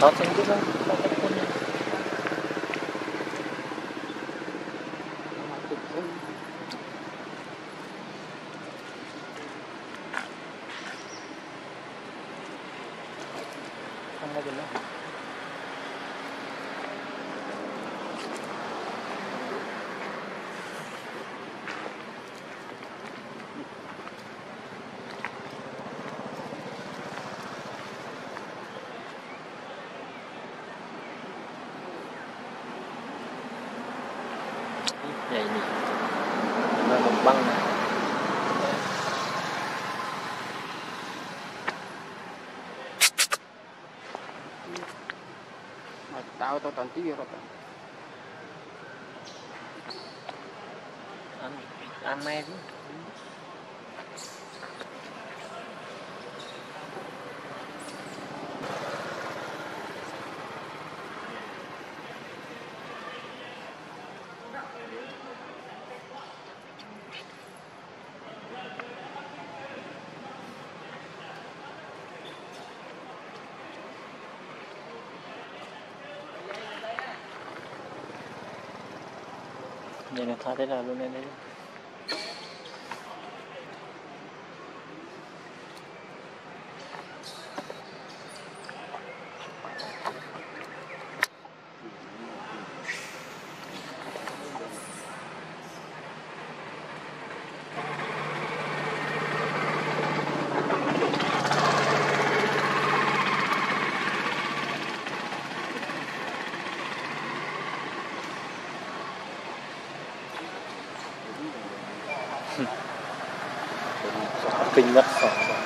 Tao xem chút thôi. Atau tanti ya rata. Aneh sih. Đây là tha thế là luôn lên đấy. Kinh mất rồi. Hãy subscribe cho kênh Ghiền Mì Gõ để không bỏ lỡ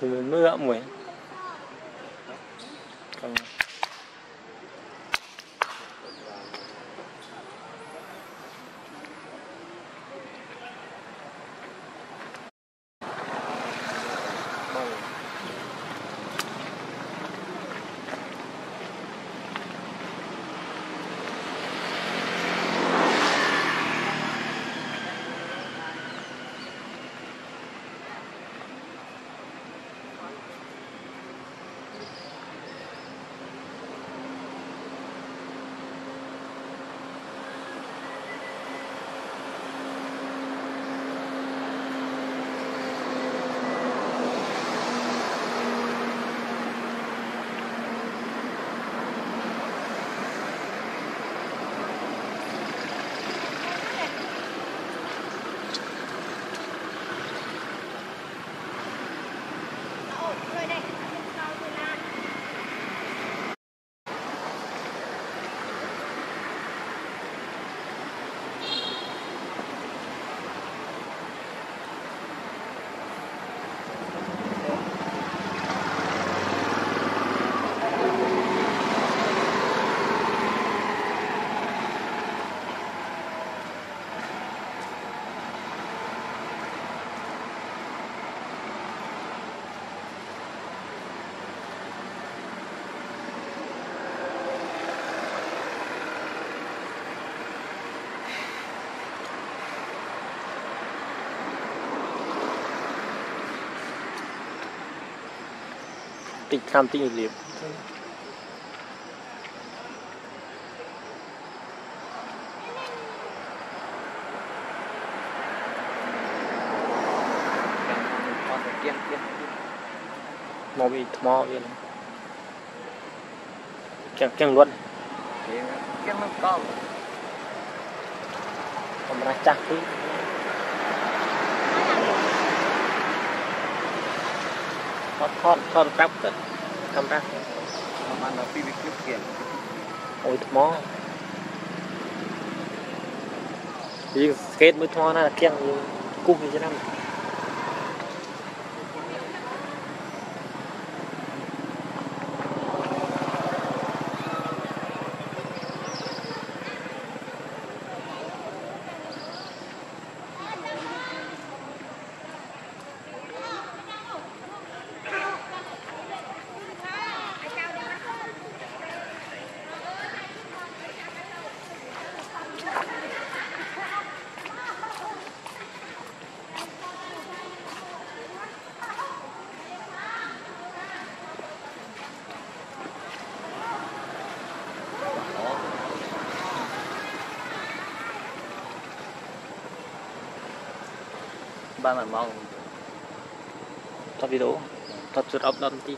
thì mình mới gõ mũi. Tịnh tham tịnh liệm mò bị mò vậy kiêng luận kiêng nó con còn ra chắc đi con cắp cất cắm ra mà nó bị cướp tiền ôi mò đi kết mới thoa là kiêng cung như thế nào ba mong tập video tập trượt ốc đâm tí.